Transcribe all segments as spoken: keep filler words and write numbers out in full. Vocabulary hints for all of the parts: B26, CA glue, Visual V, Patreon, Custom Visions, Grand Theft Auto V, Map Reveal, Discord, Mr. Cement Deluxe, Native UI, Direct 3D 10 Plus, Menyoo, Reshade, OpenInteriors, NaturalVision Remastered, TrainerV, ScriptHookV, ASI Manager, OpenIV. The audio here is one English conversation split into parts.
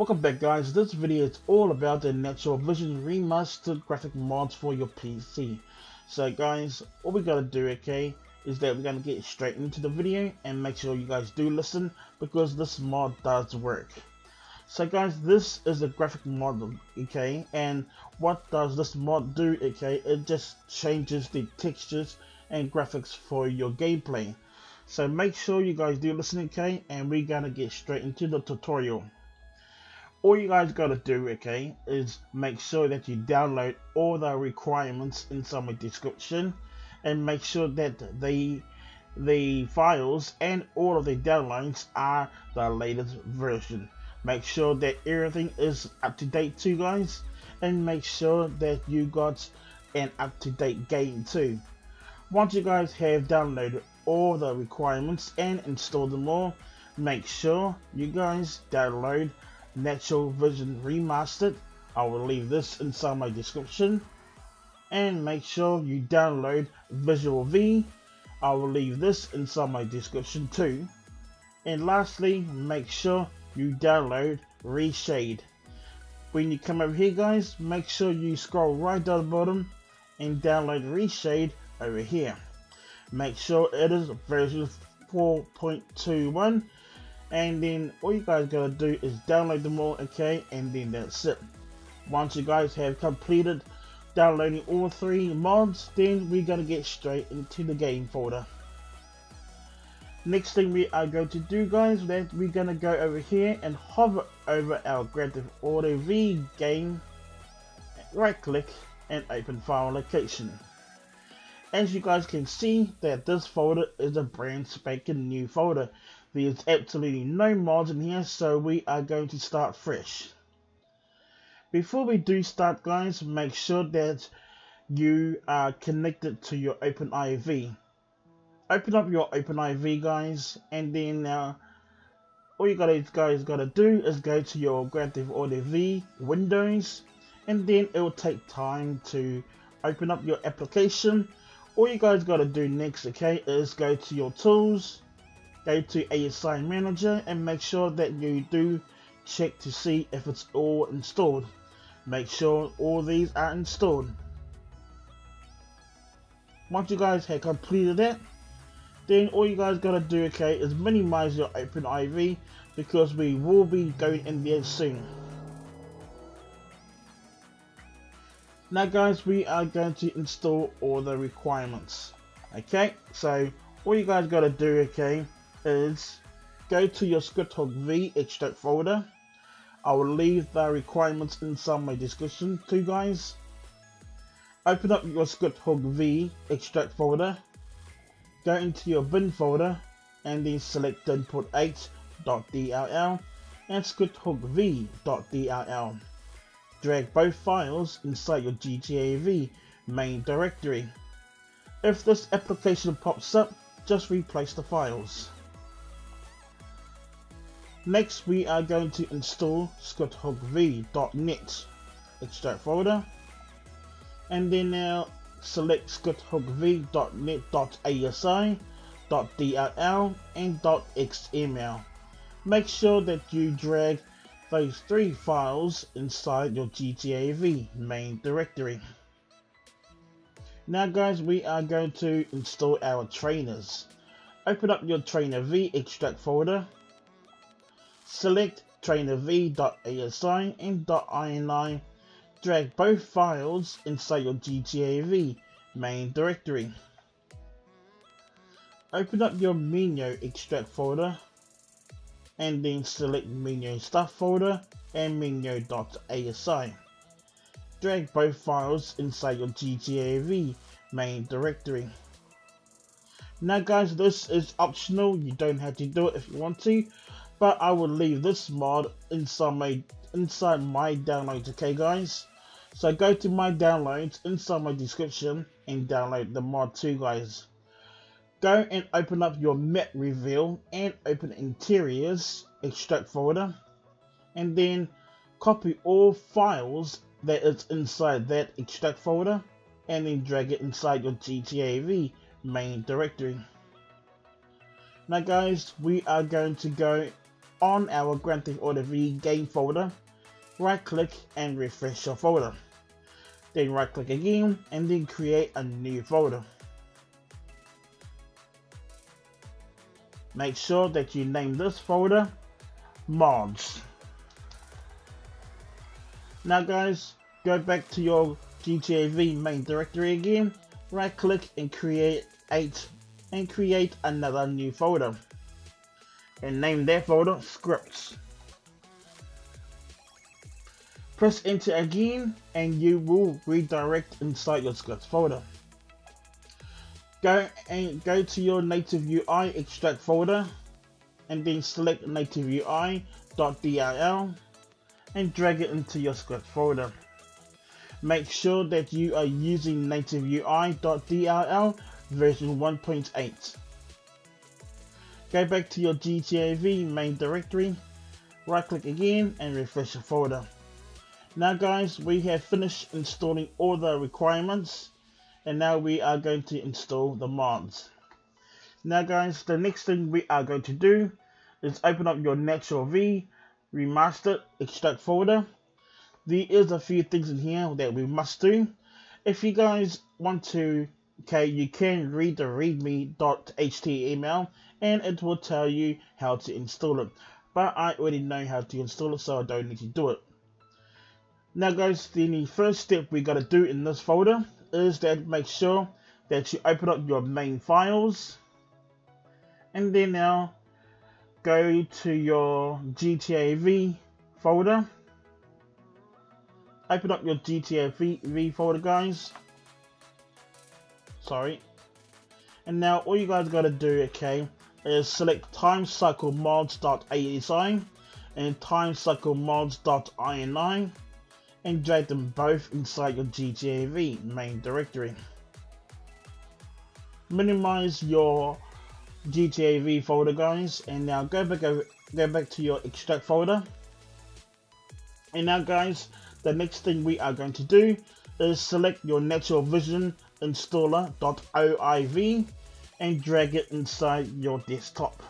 Welcome back, guys. This video is all about the NaturalVision Remastered graphic mods for your P C. So guys, all we gotta do, okay, is that we're gonna get straight into the video, and make sure you guys do listen because this mod does work. So guys, this is a graphic mod, okay, and what does this mod do, okay, it just changes the textures and graphics for your gameplay. So make sure you guys do listen, okay, and we're gonna get straight into the tutorial. All you guys gotta do, okay, is make sure that you download all the requirements inside my description, and make sure that the the files and all of the downloads are the latest version. Make sure that everything is up to date too, guys, and make sure that you got an up to date game too. Once you guys have downloaded all the requirements and install them all, make sure you guys download NaturalVision Remastered. I will leave this inside my description, and make sure you download Visual V. I will leave this inside my description too, and lastly, make sure you download Reshade. When you come over here, guys, make sure you scroll right down the bottom and download Reshade over here. Make sure it is version four point two one, and then all you guys gotta do is download them all, okay, and then that's it. Once you guys have completed downloading all three mods, then we're gonna get straight into the game folder. Next thing we are going to do, guys, that we're gonna go over here and hover over our Grand Theft Auto V game, right click and open file location. As you guys can see, that this folder is a brand spanking new folder. There's absolutely no mods in here, so we are going to start fresh. Before we do start, guys, make sure that you are connected to your OpenIV. Open up your OpenIV, guys, and then uh, all you guys guys gotta do is go to your Grand Theft Auto V Windows, and then it will take time to open up your application. All you guys gotta do next, okay, is go to your tools, go to A S I Manager, and make sure that you do check to see if it's all installed. Make sure all these are installed. Once you guys have completed that, then all you guys gotta do, okay, is minimize your OpenIV because we will be going in there soon. Now guys, we are going to install all the requirements. Okay, so all you guys gotta do, okay, is go to your ScripthookV extract folder. I will leave the requirements inside my description too, guys. Open up your ScripthookV extract folder, go into your bin folder, and then select input eight dot D L L and ScripthookV dot D L L. Drag both files inside your G T A V main directory. If this application pops up, just replace the files. Next, we are going to install ScripthookV dot net extract folder, and then now select ScripthookV dot net dot A S I dot D L L and .xml. Make sure that you drag those three files inside your G T A V main directory. Now guys, we are going to install our trainers. Open up your TrainerV extract folder, select TrainerV dot A S I and .ini, drag both files inside your G T A V main directory. Open up your Menyoo extract folder, and then select Menyoo Stuff folder and Menyoo dot A S I. Drag both files inside your G T A V main directory. Now guys, this is optional, you don't have to do it if you want to, but I will leave this mod inside my inside my downloads, okay guys? So go to my downloads inside my description and download the mod too, guys. Go and open up your map reveal and OpenInteriors extract folder, and then copy all files that is inside that extract folder, and then drag it inside your G T A V main directory. Now guys, we are going to go on our Grand Theft Auto V game folder, right click and refresh your folder. Then right click again and then create a new folder. Make sure that you name this folder Mods. Now guys, go back to your G T A V main directory again, right click and create eight and create another new folder and name that folder Scripts. Press enter again and you will redirect inside your Scripts folder. Go and go to your Native U I extract folder and then select native U I dot D R L and drag it into your Scripts folder. Make sure that you are using native U I dot D R L version one point eight. Go back to your G T A V main directory, right click again and refresh your folder. Now guys, we have finished installing all the requirements and now we are going to install the mods. Now guys, the next thing we are going to do is open up your NaturalV Remastered extract folder. There is a few things in here that we must do. If you guys want to, okay, you can read the readme dot H T M L and it will tell you how to install it. But I already know how to install it, so I don't need to do it. Now guys, the first step we got to do in this folder is that make sure that you open up your main files. And then now go to your G T A V folder. Open up your G T A V folder, guys. Sorry. And now all you guys gotta do, okay, is select timecyclemods.asi and timecyclemods.ini and drag them both inside your G T A V main directory. Minimize your G T A V folder, guys, and now go back over, go back to your extract folder. And now, guys, the next thing we are going to do is select your NaturalVision installer.oiv and drag it inside your desktop.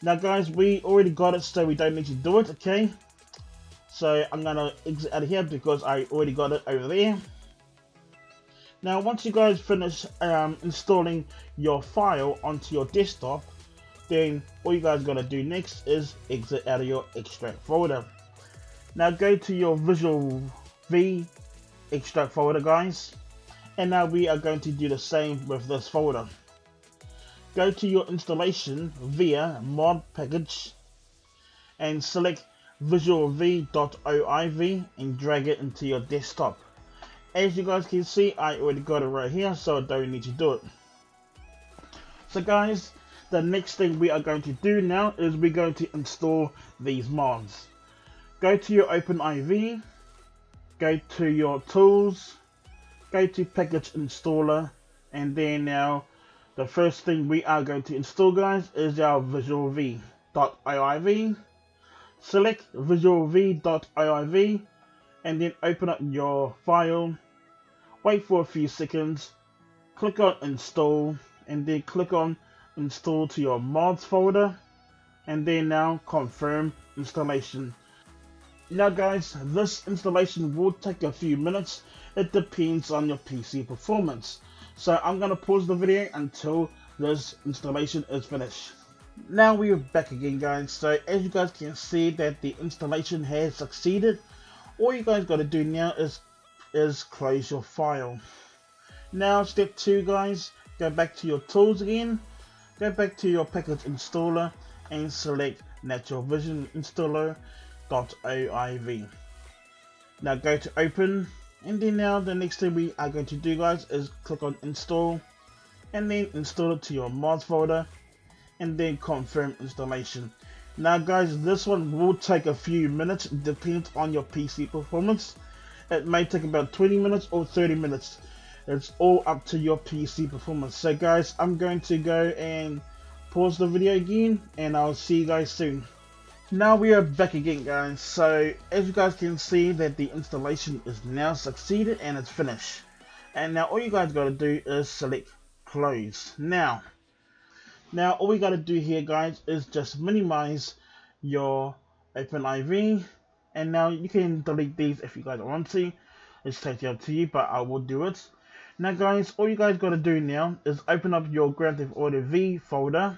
Now guys, we already got it, so we don't need to do it, okay? So I'm gonna exit out of here because I already got it over there. Now once you guys finish um, installing your file onto your desktop, then all you guys gotta do next is exit out of your extract folder. Now go to your Visual V extract folder, guys, and now we are going to do the same with this folder. Go to your installation via mod package and select visual v dot oiv and drag it into your desktop. As you guys can see, I already got it right here, so I don't need to do it. So guys, the next thing we are going to do now is we're going to install these mods. Go to your OpenIV, go to your tools, go to package installer, and then now the first thing we are going to install, guys, is our visual v dot oiv. Select visual v dot oiv and then open up your file, wait for a few seconds, click on install and then click on install to your mods folder and then now confirm installation. Now guys, this installation will take a few minutes, it depends on your P C performance. So I'm going to pause the video until this installation is finished. Now we are back again, guys, so as you guys can see that the installation has succeeded. All you guys got to do now is, is close your file. Now step two, guys, go back to your tools again, go back to your package installer and select NaturalVision installer. .oiv. Now go to open and then now the next thing we are going to do, guys, is click on install and then install it to your mods folder and then confirm installation. Now guys, this one will take a few minutes, depends on your P C performance. It may take about twenty minutes or thirty minutes. It's all up to your P C performance. So guys, I'm going to go and pause the video again and I'll see you guys soon. Now we are back again, guys, so as you guys can see that the installation is now succeeded and it's finished. And now all you guys got to do is select close. Now, now all we got to do here, guys, is just minimize your OpenIV, and now you can delete these if you guys want to. It's totally up to you, but I will do it. Now guys, all you guys got to do now is open up your Grand Theft Auto V folder.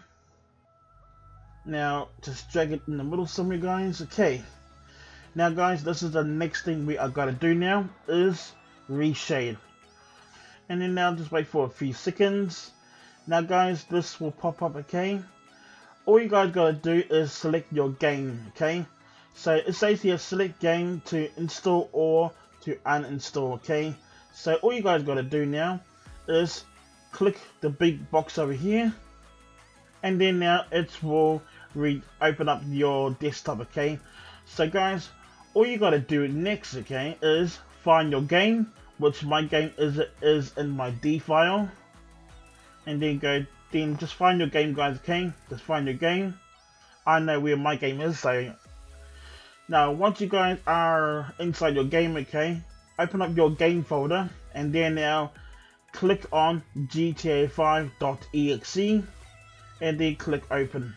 Now just drag it in the middle somewhere guys. Okay. Now guys, this is the next thing we are going to do now is reshade. And then now just wait for a few seconds. Now guys, this will pop up, okay. All you guys got to do is select your game, okay. So it says here select game to install or to uninstall, okay. So all you guys got to do now is click the big box over here, and then now it will re-open up your desktop, okay. So guys, all you got to do next, okay, is find your game, which my game is is in my D file, and then go then just find your game guys, okay. Just find your game. I know where my game is, so now once you guys are inside your game, okay, open up your game folder, and then now click on G T A five dot E X E and then click open.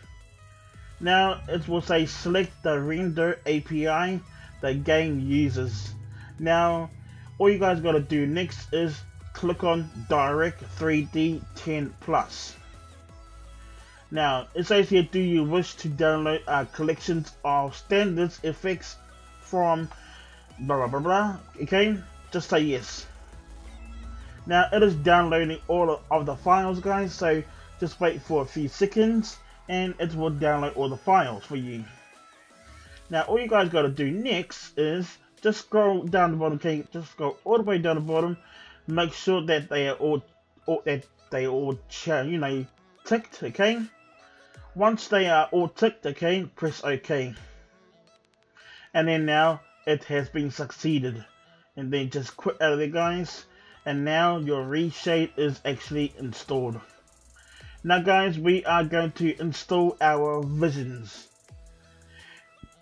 Now it will say select the render A P I the game uses. Now all you guys gotta do next is click on Direct three D ten plus. Now it says here, do you wish to download uh, collections of standards effects from blah blah blah blah, okay, just say yes. Now it is downloading all of the files guys, so just wait for a few seconds and it will download all the files for you. Now all you guys got to do next is just scroll down the bottom, okay, just go all the way down the bottom, make sure that they are all, all that they are all you know ticked, okay. Once they are all ticked, okay, press OK, and then now it has been succeeded, and then just quit out of there guys, and now your reshade is actually installed. Now guys, we are going to install our visions.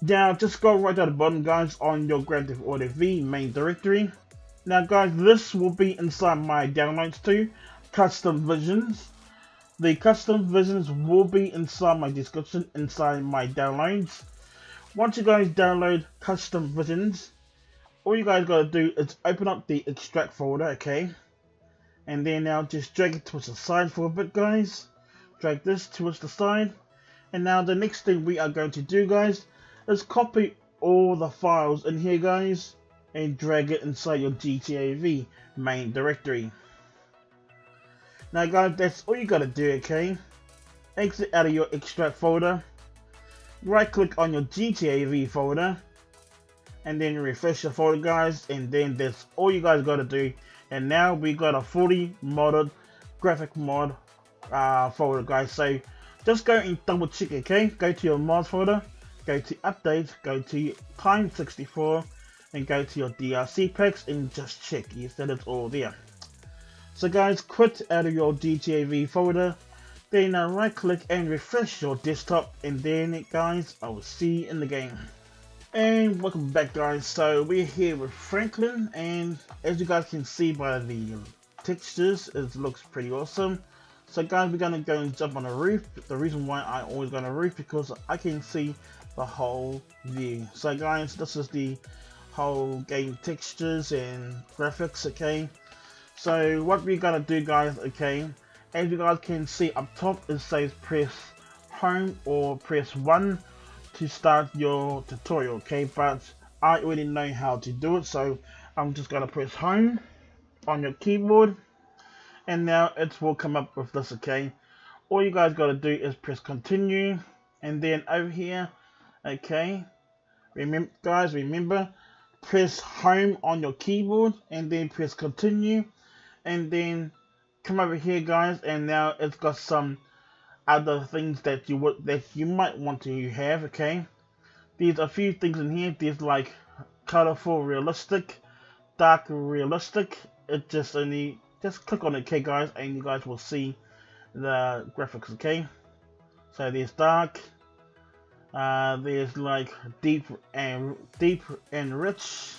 Now just go right down the bottom guys on your Grand Theft Auto V main directory. Now guys, this will be inside my downloads too, Custom Visions. The Custom Visions will be inside my description, inside my downloads. Once you guys download Custom Visions, all you guys gotta do is open up the extract folder, okay, and then now just drag it towards the side for a bit guys, drag this towards the side, and now the next thing we are going to do guys is copy all the files in here guys and drag it inside your G T A V main directory. Now guys, that's all you gotta do, okay. Exit out of your extract folder, right click on your G T A V folder, and then refresh the folder guys, and then that's all you guys gotta do. And now we got a fully modded graphic mod uh, folder guys, so just go and double check, okay. Go to your mods folder, go to updates, go to time sixty-four, and go to your D L C packs and just check, yes, that it's all there. So guys, quit out of your G T A V folder, then now right click and refresh your desktop, and then guys, I will see you in the game. And welcome back guys, so we're here with Franklin, and as you guys can see by the textures, it looks pretty awesome. So guys, we're gonna go and jump on a roof. The reason why I always go on a roof, because I can see the whole view. So guys, this is the whole game textures and graphics, okay. So what we're gonna do guys, okay, as you guys can see up top, it says press home or press one to start your tutorial, okay, but I already know how to do it, so I'm just gonna press home on your keyboard, and now it will come up with this, okay. All you guys gotta do is press continue, and then over here, okay, remember guys, remember press home on your keyboard and then press continue, and then come over here guys, and now it's got some other things that you would that you might want to have, okay. There's a few things in here, there's like colorful realistic, dark realistic, it just only just click on it, okay guys, and you guys will see the graphics, okay. So there's dark, uh, there's like deep and deep and rich.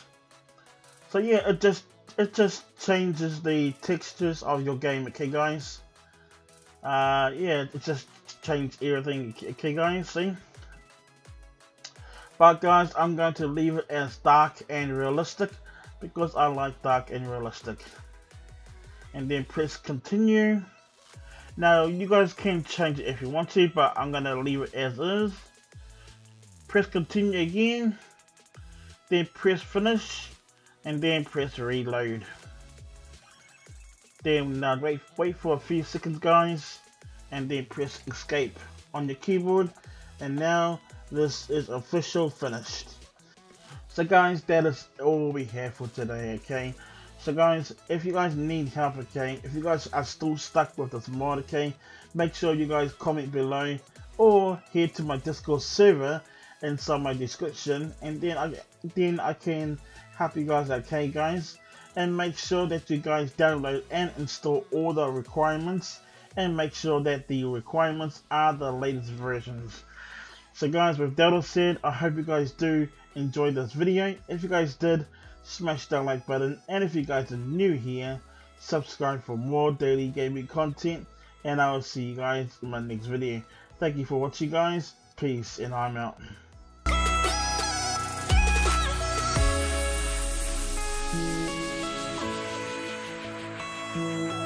So yeah, it just It just changes the textures of your game, okay guys. Uh, yeah, it just changed everything, okay guys, see? But guys, I'm going to leave it as dark and realistic because I like dark and realistic. And then press continue. Now you guys can change it if you want to, but I'm going to leave it as is. Press continue again, then press finish, and then press reload. Then uh, wait, wait for a few seconds guys, and then press escape on your keyboard, and now this is official finished. So guys, that is all we have for today, okay? So guys, if you guys need help, okay, if you guys are still stuck with this mod, okay, make sure you guys comment below or head to my Discord server inside my description, and then I, then I can help you guys, okay guys? And make sure that you guys download and install all the requirements, and make sure that the requirements are the latest versions. So guys, with that all said, I hope you guys do enjoy this video. If you guys did, smash that like button, and if you guys are new here, subscribe for more daily gaming content, and I will see you guys in my next video. Thank you for watching guys, peace, and I'm out. Thank you.